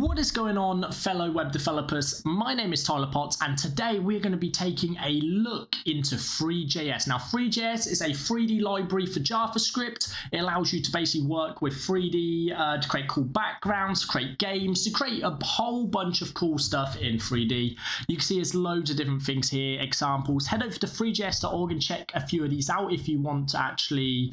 What is going on, fellow web developers? My name is Tyler Potts, and today we're going to be taking a look into Three.js. Now, Three.js is a 3D library for JavaScript. It allows you to basically work with 3D to create cool backgrounds, to create games, to create a whole bunch of cool stuff in 3D. You can see there's loads of different things here, examples. Head over to Three.js.org and check a few of these out if you want to actually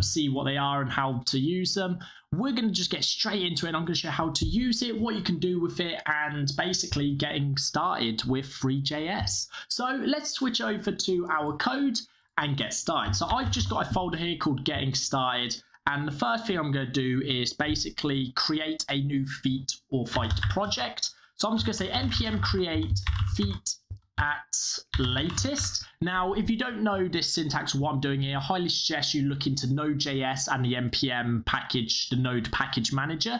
see what they are and how to use them. We're going to just get straight into it. I'm going to show you how to use it, what you can do with it, and basically getting started with Three.js. So let's switch over to our code and get started. So I've just got a folder here called Getting Started. And the first thing I'm going to do is basically create a new Vite or Vite project. So I'm just going to say npm create Vite at latest. Now, if you don't know this syntax, what I'm doing here, I highly suggest you look into Node.js and the npm package, the Node package manager.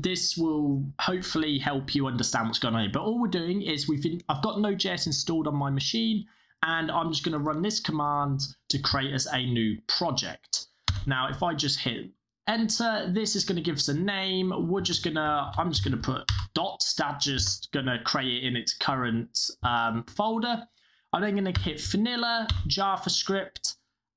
This will hopefully help you understand what's going on here. But all we're doing is I've got Node.js installed on my machine, and I'm just going to run this command to create us a new project. Now, if I just hit enter, this is going to give us a name. I'm just going to put dots. That's just going to create it in its current folder. I'm then going to hit vanilla JavaScript,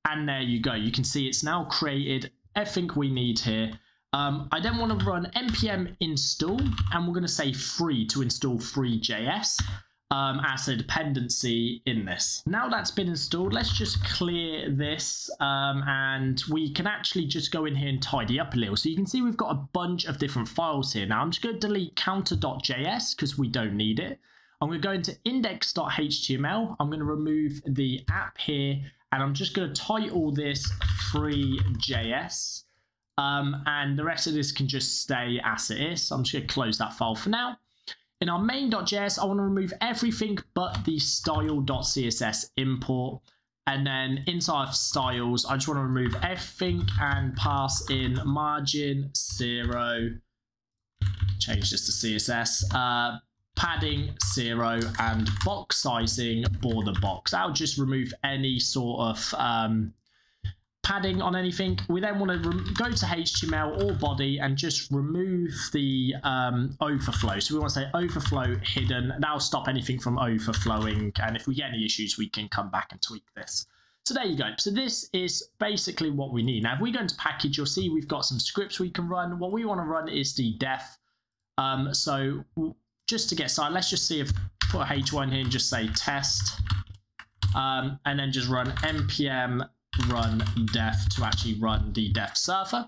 and there you go. You can see it's now created everything we need here. I then want to run npm install, and we're going to say free to install Three.js as a dependency in this. Now that's been installed, let's just clear this and we can actually just go in here and tidy up a little. So you can see we've got a bunch of different files here. Now I'm just going to delete counter.js because we don't need it. I'm going to go into index.html. I'm going to remove the app here, and I'm just going to title this Three.js. And the rest of this can just stay as it is. So I'm just going to close that file for now. In our main.js, I want to remove everything but the style.css import. And then inside of styles, I just want to remove everything and pass in margin 0. Change this to CSS. Padding 0 and box sizing border box. I'll just remove any sort of padding on anything. We then want to go to HTML or body and just remove the overflow. So we want to say overflow hidden. That'll stop anything from overflowing. And if we get any issues, we can come back and tweak this. So there you go. So this is basically what we need. Now, if we go into package, you'll see we've got some scripts we can run. What we want to run is the def. So just to get started, let's just see if put a H1 here and just say test, and then just run npm run def to actually run the def server.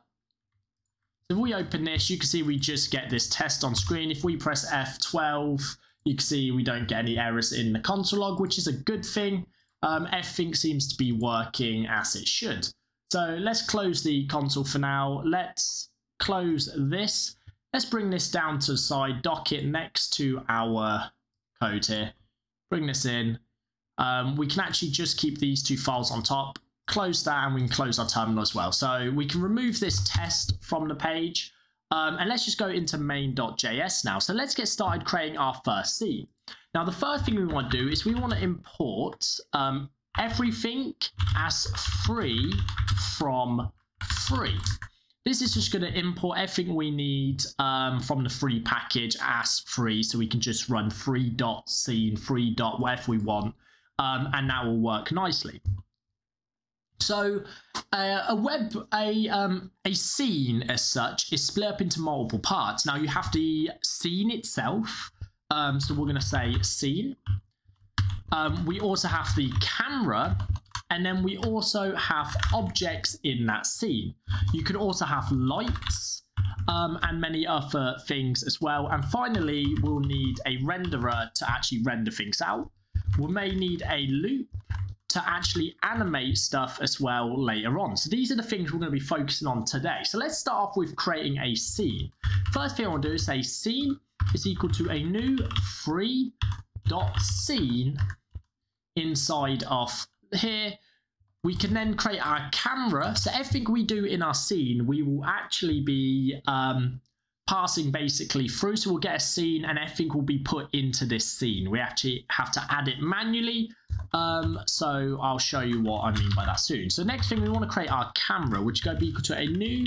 If we open this, you can see we just get this test on screen. If we press F12, you can see we don't get any errors in the console log, which is a good thing. Everything seems to be working as it should. So let's close the console for now. Let's close this. Let's bring this down to the side, dock it next to our code here. Bring this in. We can actually just keep these two files on top. Close that, and we can close our terminal as well. So we can remove this test from the page, and let's just go into main.js now. So let's get started creating our first scene. Now the first thing we want to do is we want to import everything as free from free. This is just going to import everything we need from the free package as free, so we can just run free.scene, free.whatever we want, and that will work nicely. So a scene as such is split up into multiple parts. Now you have the scene itself. So we're going to say scene. We also have the camera, and then we also have objects in that scene. You could also have lights and many other things as well. And finally, we'll need a renderer to actually render things out. We may need a loop to actually animate stuff as well later on. So these are the things we're going to be focusing on today. So let's start off with creating a scene. First thing I want to do is say scene is equal to a new free.scene. Inside of here, we can then create our camera. So everything we do in our scene, we will actually be passing basically through. So we'll get a scene, and everything will be put into this scene. We actually have to add it manually. So I'll show you what I mean by that soon. So next thing we want to create our camera, which is going to be equal to a new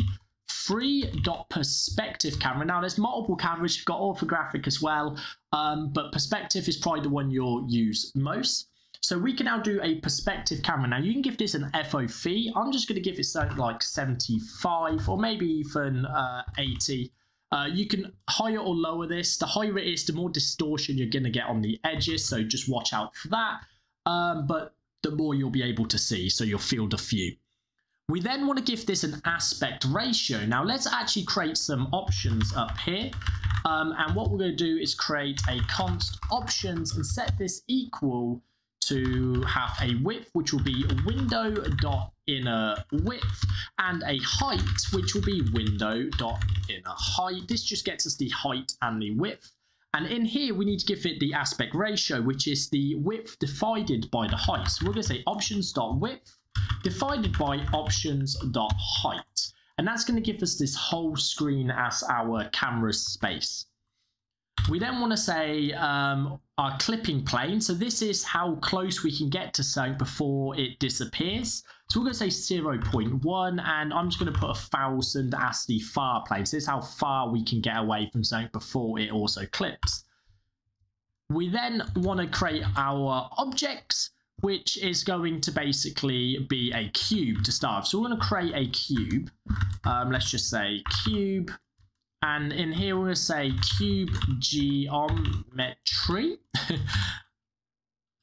free.perspective camera. Now there's multiple cameras, you've got orthographic as well, but perspective is probably the one you'll use most. So we can now do a perspective camera. Now you can give this an FOV. I'm just going to give it something like 75 or maybe even 80. You can higher or lower this. The higher it is, the more distortion you're going to get on the edges. So just watch out for that. But the more you'll be able to see, so you'll field of view. We then want to give this an aspect ratio. Now let's actually create some options up here. And what we're going to do is create a const options and set this equal to have a width, which will be window.innerWidth, and a height, which will be window.innerHeight. This just gets us the height and the width. And in here, we need to give it the aspect ratio, which is the width divided by the height. So we're going to say options.width divided by options.height. And that's going to give us this whole screen as our camera space. We then want to say our clipping plane. So this is how close we can get to something before it disappears. So we're going to say 0.1, and I'm just going to put 1,000 as the far plane. So this is how far we can get away from something before it also clips. We then want to create our objects, which is going to basically be a cube to start with. So we're going to create a cube. Let's just say cube. And in here, we're going to say cube geometry.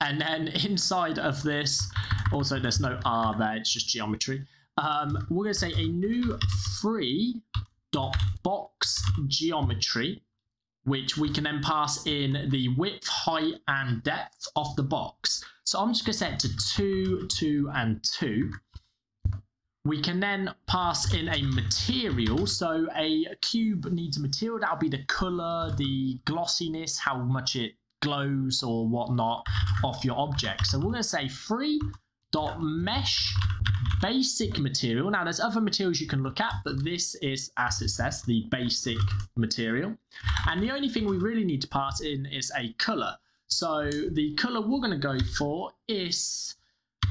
And then inside of this, also there's no R there, it's just geometry. We're going to say a new free.box geometry, which we can then pass in the width, height, and depth of the box. So I'm just going to set it to 2, 2, and 2. We can then pass in a material. So a cube needs a material. That'll be the color, the glossiness, how much it glows or whatnot of your object. So we're going to say free.mesh basic material. Now there's other materials you can look at, but this is, as it says, the basic material. And the only thing we really need to pass in is a color. So the color we're going to go for is,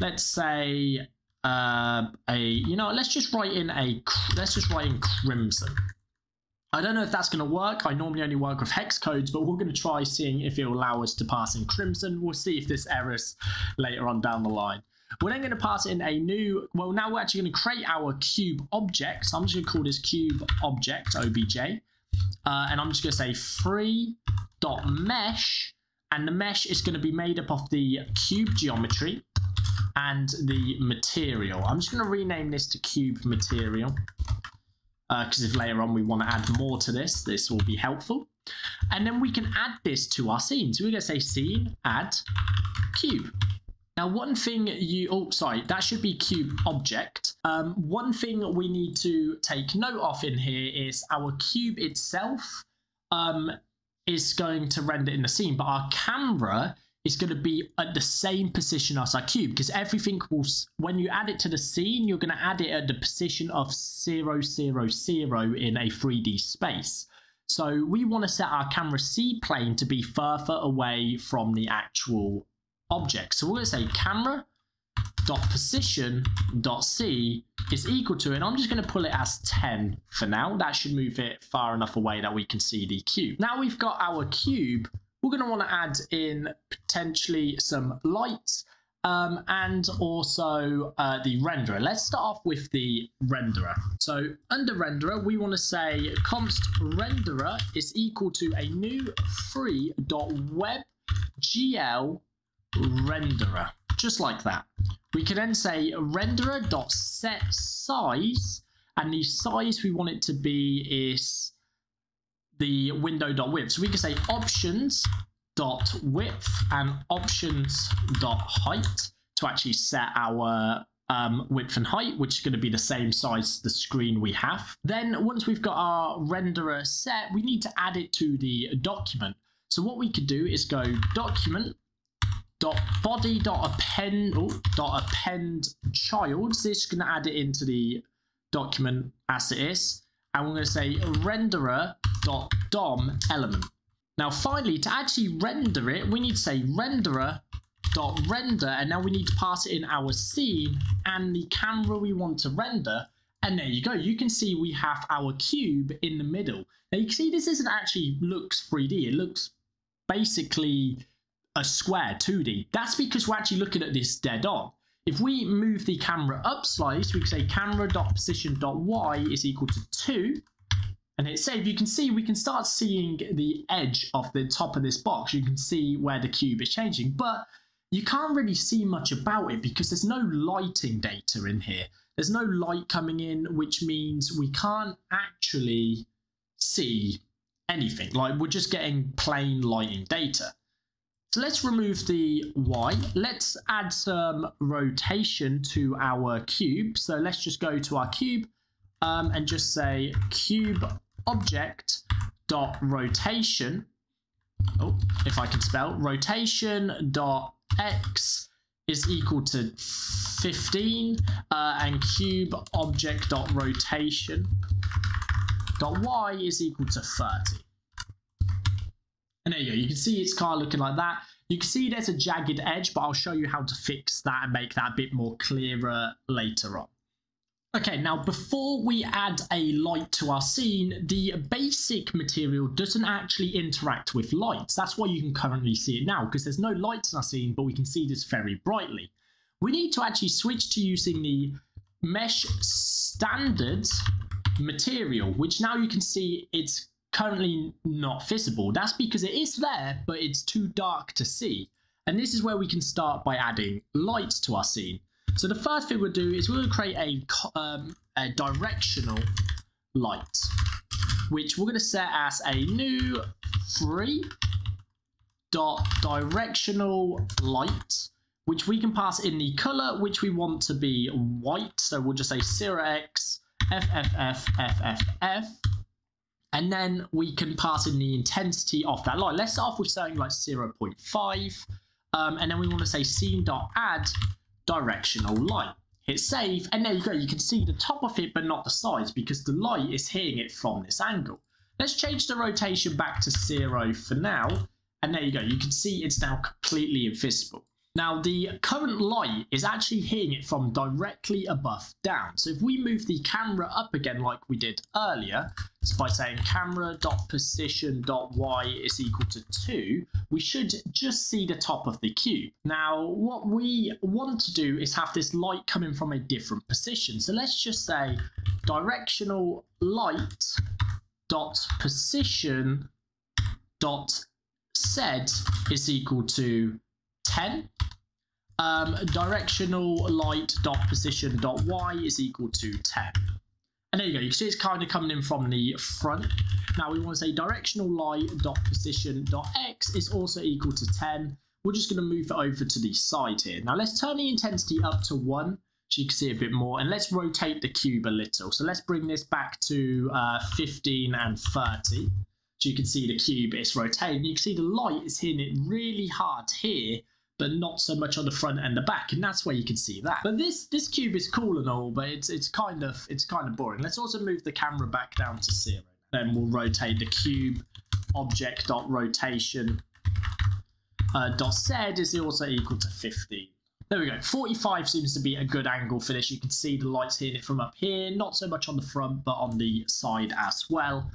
let's say, let's just write in crimson. I don't know if that's going to work. I normally only work with hex codes, but we're going to try seeing if it will allow us to pass in crimson. We'll see if this errors later on down the line. We're then going to pass in a new, well, now we're actually going to create our cube object. So I'm just going to call this cube object obj, and I'm just going to say free.mesh, and the mesh is going to be made up of the cube geometry and the material. I'm just going to rename this to cube material, because if later on we want to add more to this, this will be helpful. And then we can add this to our scene. So we're going to say scene add cube. Now one thing you, oh sorry, that should be cube object. One thing we need to take note of in here is our cube itself is going to render in the scene, but our camera is going to be at the same position as our cube, because everything will, when you add it to the scene, you're going to add it at the position of 0, 0, 0 in a 3D space. So we want to set our camera C plane to be further away from the actual object. So we're going to say camera.position.c is equal to, and I'm just going to pull it as 10 for now. That should move it far enough away that we can see the cube. Now we've got our cube. We're going to want to add in potentially some lights and also the renderer. Let's start off with the renderer. So under renderer, we want to say const renderer is equal to a new free.webgl renderer, just like that. We can then say renderer.setSize, and the size we want it to be is the window.width. So we can say options.width and options.height to actually set our width and height, which is going to be the same size as the screen we have. Then once we've got our renderer set, we need to add it to the document. So what we could do is go document.body.append child. So it's going to add it into the document as it is. And we're going to say renderer.dom element. Now finally, to actually render it, we need to say renderer.render, and now we need to pass it in our scene and the camera we want to render, And there you go. You can see we have our cube in the middle. Now you can see this isn't actually looks 3D. It looks basically a square 2D. That's because we're actually looking at this dead on. If we move the camera up slice, we can say camera.position.y is equal to 2. And hit save, you can see we can start seeing the edge of the top of this box. You can see where the cube is changing, but you can't really see much about it because there's no lighting data in here. There's no light coming in, which means we can't actually see anything. Like, we're just getting plain lighting data. So let's remove the Y. Let's add some rotation to our cube. So let's just go to our cube and just say cube object dot rotation. Oh, if I can spell rotation dot X is equal to 15 and cube object dot rotation dot Y is equal to 30. And there you go. You can see it's kind of looking like that. You can see there's a jagged edge, but I'll show you how to fix that and make that a bit more clearer later on. Okay, now before we add a light to our scene, the basic material doesn't actually interact with lights. That's why you can currently see it now, because there's no lights in our scene, but we can see this very brightly. We need to actually switch to using the mesh standard material, which now you can see it's currently not visible. That's because it is there, but it's too dark to see. And this is where we can start by adding lights to our scene. So the first thing we'll do is we'll create a directional light, which we're going to set as a new three.directional light, which we can pass in the color, which we want to be white. So we'll just say 0x FFFFFF. And then we can pass in the intensity of that light. Let's start off with something like 0.5. And then we want to say scene.add directional light. Hit save, and there you go. You can see the top of it, but not the sides, because the light is hitting it from this angle. Let's change the rotation back to 0 for now. And there you go. You can see it's now completely invisible. Now, the current light is actually hitting it from directly above down. So if we move the camera up again like we did earlier, just by saying camera.position.y is equal to 2, we should just see the top of the cube. Now, what we want to do is have this light coming from a different position. So let's just say directional light.position.z is equal to 10. Directional light dot position dot Y is equal to 10. And there you go. You can see it's kind of coming in from the front. Now we want to say directional light dot position dot X is also equal to 10. We're just going to move it over to the side here. Now let's turn the intensity up to 1 so you can see a bit more, and let's rotate the cube a little. So let's bring this back to 15 and 30 so you can see the cube is rotating. You can see the light is hitting it really hard here, but not so much on the front and the back, and that's where you can see that. But this cube is cool and all, but it's kind of boring. Let's also move the camera back down to 0. Then we'll rotate the cube object dot rotation dot Z is also equal to 15. There we go. 45 seems to be a good angle for this. You can see the lights hitting it from up here, not so much on the front, but on the side as well.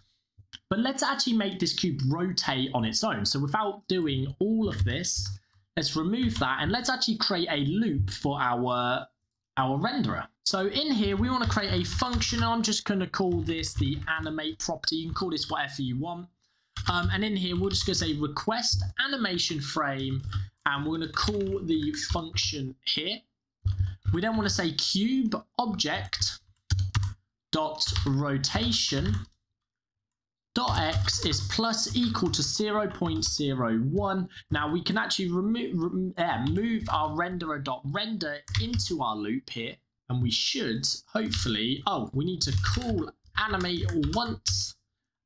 But let's actually make this cube rotate on its own. So without doing all of this, let's remove that, and let's actually create a loop for our renderer. So in here, we want to create a function. I'm just going to call this the animate property. You can call this whatever you want. And in here, we're just going to say requestAnimationFrame, and we're going to call the function here. We then want to say cubeObject.rotation.x is plus equal to 0.01. Now we can actually move our renderer.render into our loop here, and we should hopefully, oh, we need to call animate once,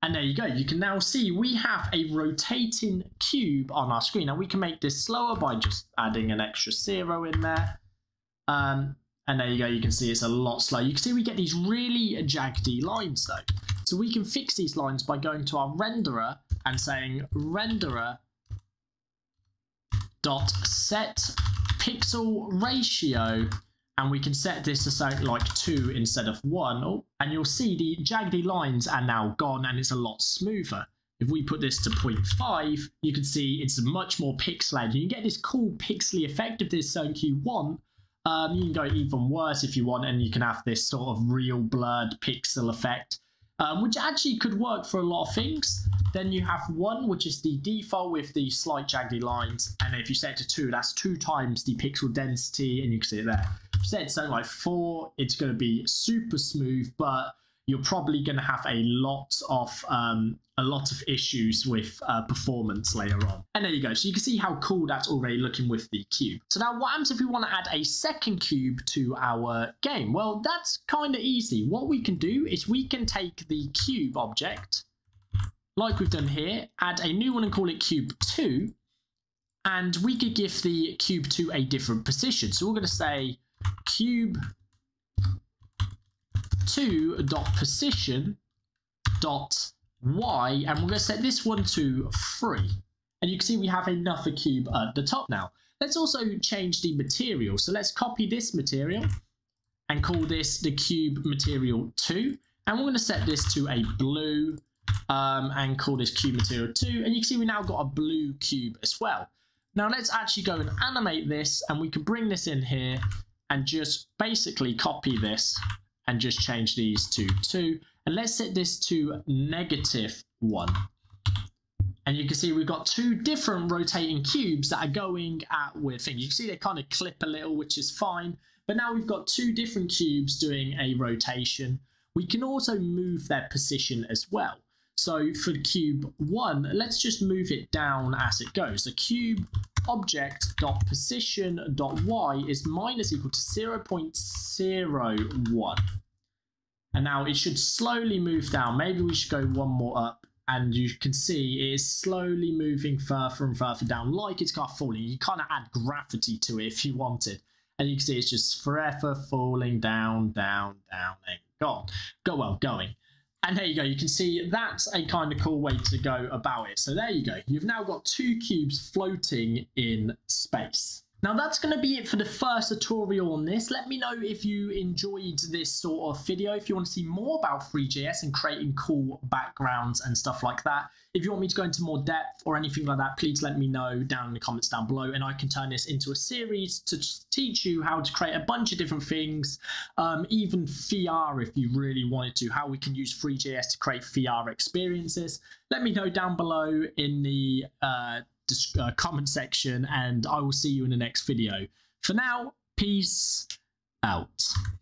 and there you go. You can now see we have a rotating cube on our screen. Now we can make this slower by just adding an extra 0 in there. And there you go. You can see it's a lot slower. You can see we get these really jaggedy lines though. So we can fix these lines by going to our renderer and saying renderer.setPixelRatio, and we can set this to something like 2 instead of 1, and you'll see the jaggedy lines are now gone and it's a lot smoother. If we put this to 0.5, you can see it's much more pixelated. You can get this cool pixely effect if there's something you want. You can go even worse if you want, and you can have this sort of real blurred pixel effect, which actually could work for a lot of things. Then you have 1, which is the default with the slight jaggedy lines. And if you set it to 2, that's 2 times the pixel density, and you can see it there. If you set it to something like 4, it's going to be super smooth, but you're probably going to have a lot of issues with performance later on. And there you go. So you can see how cool that's already looking with the cube. So now what happens if we want to add a second cube to our game? Well, that's kind of easy. What we can do is we can take the cube object, like we've done here, add a new one and call it cube 2, and we could give the cube 2 a different position. So we're going to say cube2.position.y, and we're going to set this one to 3, and you can see we have another cube at the top now. Let's also change the material, so let's copy this material and call this the cube material 2, and we're going to set this to a blue, and call this cube material 2, and you can see we now got a blue cube as well. Now let's actually go and animate this, and we can bring this in here and just basically copy this and just change these to 2, and let's set this to -1, and you can see we've got 2 different rotating cubes that are going at weird things. You can see they kind of clip a little, which is fine, but now we've got 2 different cubes doing a rotation. We can also move their position as well. So for cube 1, let's just move it down as it goes. So cube object.position.y is -= 0.01, and now it should slowly move down. Maybe we should go 1 more up, and you can see it is slowly moving further and further down, like it's kind of falling. You kind of add gravity to it if you wanted, and you can see it's just forever falling down, down, down, and gone. Going. And there you go, you can see that's a kind of cool way to go about it. So there you go, you've now got 2 cubes floating in space. Now that's going to be it for the first tutorial on this. Let me know if you enjoyed this sort of video. If you want to see more about Three.js and creating cool backgrounds and stuff like that. If you want me to go into more depth or anything like that, please let me know down in the comments down below, and I can turn this into a series to teach you how to create a bunch of different things, even VR if you really wanted to, how we can use Three.js to create VR experiences. Let me know down below in the comment section, and I will see you in the next video. For now, peace out.